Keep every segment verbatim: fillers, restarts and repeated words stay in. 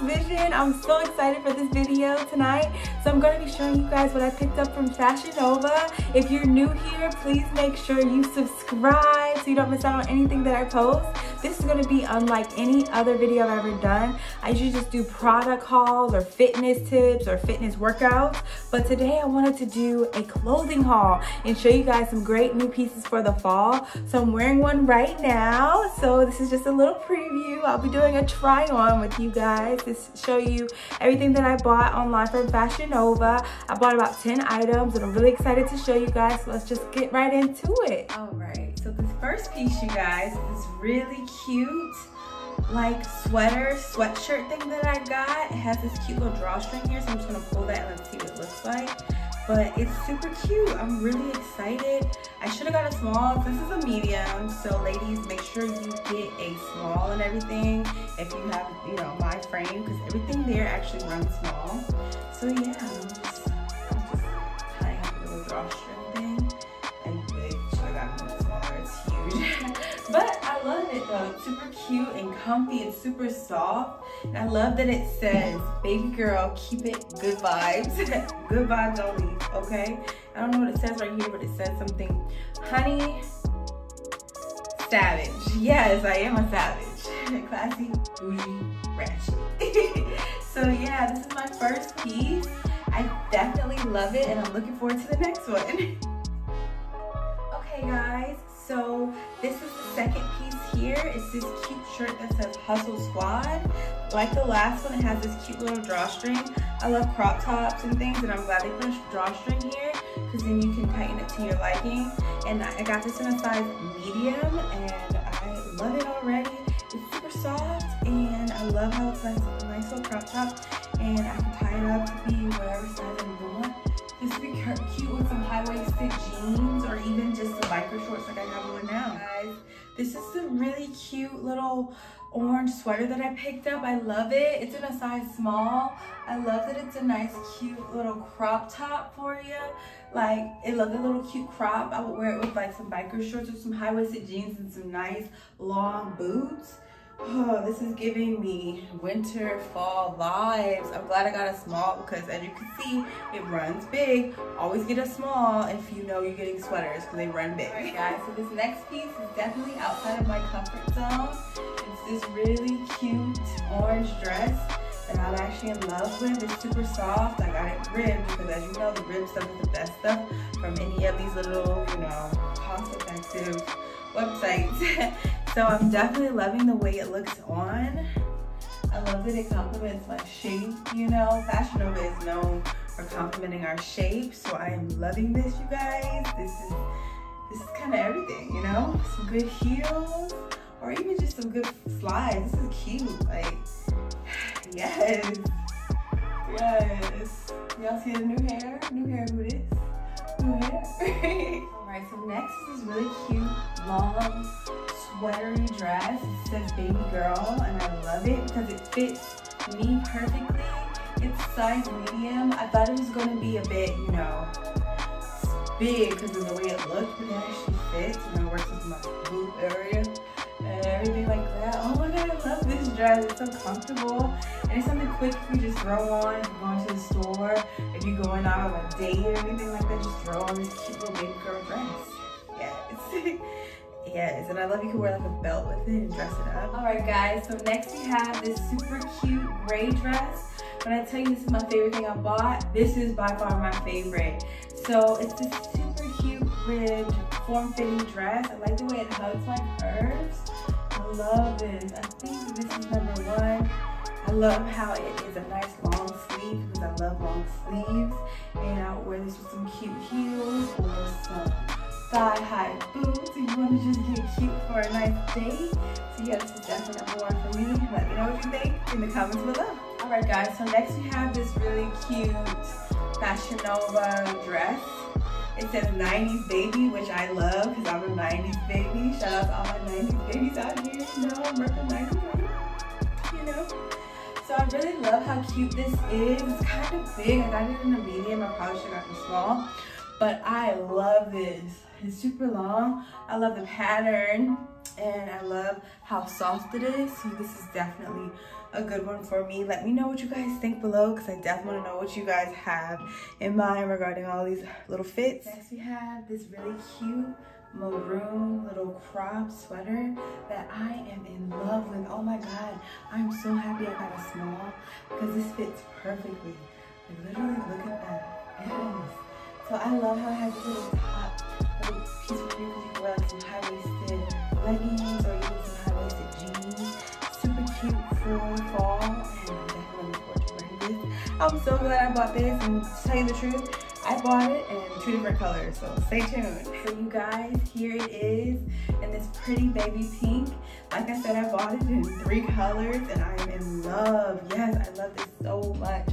Boss Vision. I'm so excited for this video tonight. So I'm going to be showing you guys what I picked up from Fashion Nova. If you're new here, please make sure you subscribe so you don't miss out on anything that I post. This is going to be unlike any other video I've ever done. I usually just do product hauls or fitness tips or fitness workouts, but today I wanted to do a clothing haul and show you guys some great new pieces for the fall. So I'm wearing one right now, so this is just a little preview. I'll be doing a try on with you guys to show you everything that I bought online from Fashion Nova. I bought about ten items and I'm really excited to show you guys, so let's just get right into it. All right, so this first piece, you guys, is really cute, like sweater sweatshirt thing that I got. It has this cute little drawstring here, so I'm just gonna pull that and let's see what it looks like. But it's super cute. I'm really excited. I should have got a small. This is a medium, so ladies, make sure you get a small and everything if you have, you know, my frame, because everything there actually runs small. So yeah, I'm just, I'm just kind of happy with the little drawstring thing. And it should have gotten smaller. It's huge. But I love it though. It's super cute and comfy and super soft. And I love that it says, baby girl, keep it good vibes. Good vibes only, okay? I don't know what it says right here, but it says something. Honey, savage. Yes, I am a savage. Classy, bougie, ratchet. So yeah, this is my first piece. I definitely love it and I'm looking forward to the next one. Okay guys, so this is the second piece here. It's this cute shirt that says Hustle Squad. Like the last one, it has this cute little drawstring. I love crop tops and things, and I'm glad they put a drawstring here because then you can tighten it to your liking. And I got this in a size medium, and I love it already. It's super soft, and I love how it's nice, a nice little crop top, and I can tie it up to be whatever size I want. This would be cute with some high-waisted jeans or even just the biker shorts like I have on now. Guys, this is a really cute little orange sweater that I picked up. I love it. It's in a size small. I love that it's a nice, cute little crop top for you. Like, I love the little cute crop. I would wear it with like some biker shorts or some high-waisted jeans and some nice long boots. Oh, this is giving me winter, fall vibes. I'm glad I got a small because, as you can see, it runs big. Always get a small if you know you're getting sweaters because they run big. Alright guys, so this next piece is definitely outside of my comfort zone. It's this really cute orange dress that I'm actually in love with. It's super soft. I got it ribbed because, as you know, the ribbed stuff is the best stuff from any of these little, you know, cost-effective websites. So I'm definitely loving the way it looks on. I love that it complements my shape, you know. Fashion Nova is known for complimenting our shape, so I am loving this, you guys. This is this is kind of everything, you know. Some good heels, or even just some good slides. This is cute, like yes, yes. Y'all see the new hair? New hair, who this? New hair. Alright, so next is this really cute long sweatery dress. It says baby girl, and I love it because it fits me perfectly. It's size medium. I thought it was going to be a bit, you know, big because of the way it looked, but it actually fits, and it works with my boob area and everything like that. Oh my god, I love this dress. It's so comfortable, and it's something quick you just throw on if you're going to the store, if you're going out on a date or anything like that. Just throw on this cute little baby girl dress. Yes. Yes, and I love you can wear like a belt with it and dress it up. Alright guys, so next we have this super cute gray dress. When I tell you this is my favorite thing I bought, this is by far my favorite. So it's this super cute ribbed form-fitting dress. I like the way it hugs my curves. I love this. I think this is number one. I love how it is a nice long sleeve because I love long sleeves. And I'll wear this with some cute heels or some thigh-high boots. You want to just get cute for a nice day. So yeah, this is definitely number one for me. Let me know what you think in the comments below. Alright guys, so next we have this really cute Fashion Nova dress. It says nineties baby, which I love because I'm a nineties baby. Shout out to all my nineties babies out here. You know, I'm recognizing them, you know. So I really love how cute this is. It's kind of big. I got it in a medium. I probably should have gotten small. But I love this. It's super long. I love the pattern. and I love how soft it is, so this is definitely a good one for me. Let me know what you guys think below, because I definitely want to know what you guys have in mind regarding all these little fits. Next we have this really cute maroon little crop sweater that I am in love with. Oh my god, I'm so happy I got a small because this fits perfectly. Like, literally, look at that. Yes. So I love how it has this little top, little piece of here because you can wear like some high-waisted leggings or even some high-waisted jeans. Super cute for fall, and I'm definitely looking forward to wearing this. I'm so glad I bought this, and to tell you the truth, I bought it in two different colors, so stay tuned. So you guys, here it is in this pretty baby pink. Like I said, I bought it in three colors, and I'm in love. Yes, I love this so much.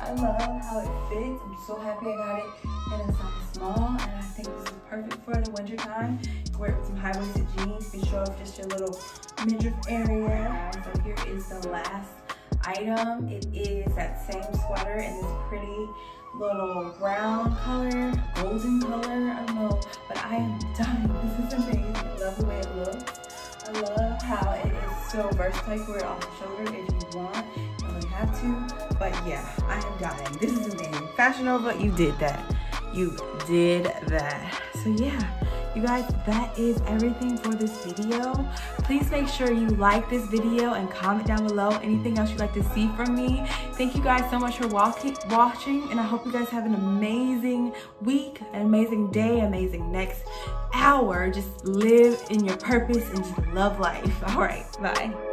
I love how it fits. I'm so happy I got it in a size small, and I think this is perfect for the winter time. You can wear it with some high-waisted jeans. You can show off just your little midriff area. So here is the last item. It is that same sweater in this pretty little brown color, golden color, I don't know, but I am dying. This is amazing. I love the way it looks. I love how it is so versatile. You can wear it off the shoulder if you want. You don't have to, but yeah, I am dying. This is amazing. Fashion Nova, you did that. You did that. So yeah. You guys, that is everything for this video. Please make sure you like this video and comment down below anything else you'd like to see from me. Thank you guys so much for watching, and I hope you guys have an amazing week, an amazing day, amazing next hour. Just live in your purpose and just love life. All right, bye.